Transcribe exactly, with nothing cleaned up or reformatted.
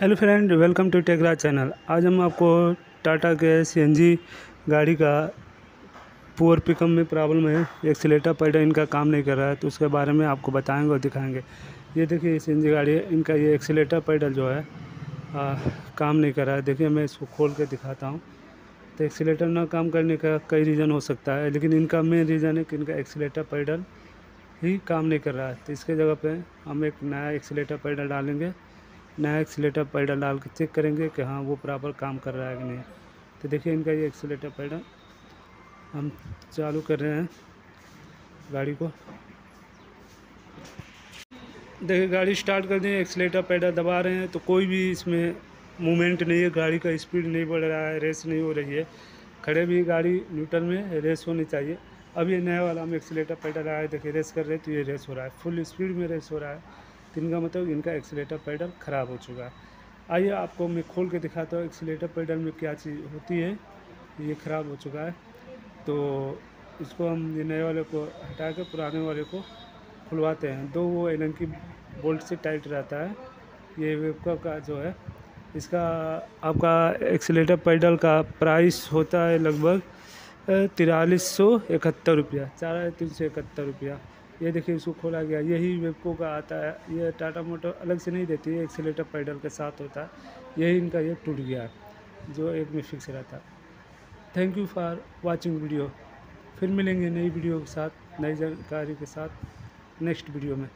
Hello friend, welcome to टेकरा channel. आज हम आपको टाटा के सीएनजी गाड़ी का पुअर पिकअप में प्रॉब्लम है, एक्सीलेटर पैडल इनका काम नहीं कर रहा है, तो उसके बारे में आपको बताएंगे और दिखाएंगे। ये देखिए सीएनजी गाड़ी है, इनका ये एक्सीलेटर पैडल जो है आ, काम नहीं कर रहा है। देखिए मैं इसको खोल के दिखाता हूँ। तो एक्सीलेटर ना काम करने का कई रीज़न हो सकता है, लेकिन इनका मेन रीज़न है कि इनका एक्सीलेटर पैडल ही काम नहीं कर रहा है। तो इसके जगह पे हम एक नया एक्सीलेटर पैडल डालेंगे, नया एक्सीलेटर पैडल डाल के चेक करेंगे कि हाँ वो बराबर काम कर रहा है कि नहीं। तो देखिए इनका ये एक्सीलेटर पैडल हम चालू कर रहे हैं गाड़ी को। देखिए गाड़ी स्टार्ट कर दी, एक्सीलेटर पैडल दबा रहे हैं तो कोई भी इसमें मूवमेंट नहीं है, गाड़ी का स्पीड नहीं बढ़ रहा है, रेस नहीं हो रही है। खड़े भी गाड़ी न्यूट्रल में रेस होनी चाहिए। अब ये नया वाला हम एक्सीलेटर पैडल आया, देखिए रेस कर रहे हैं तो ये रेस हो रहा है, फुल स्पीड में रेस हो रहा है। तो इनका मतलब इनका एक्सीलेटर पैडल ख़राब हो चुका है। आइए आपको मैं खोल के दिखाता हूँ एक्सीलेटर पैडल में क्या चीज़ होती है। ये ख़राब हो चुका है तो इसको हम ये नए वाले को हटा के पुराने वाले को खुलवाते हैं। दो वो एलन की बोल्ट से टाइट रहता है। ये वेबको का जो है इसका आपका एक्सीलेटर पैडल का प्राइस होता है लगभग तिरालीस सौ इकहत्तर रुपया चार तीन सौ इकहत्तर रुपया। ये देखिए इसको खोला गया, यही वेबको का आता है। ये टाटा मोटर अलग से नहीं देती है, एक्सीलेटर पैडल के साथ होता है। यही इनका ये टूट गया जो एक में फिक्स रहता है। Thank you for watching video. फिर मिलेंगे नई वीडियो के साथ, नई जानकारी के साथ नेक्स्ट वीडियो में।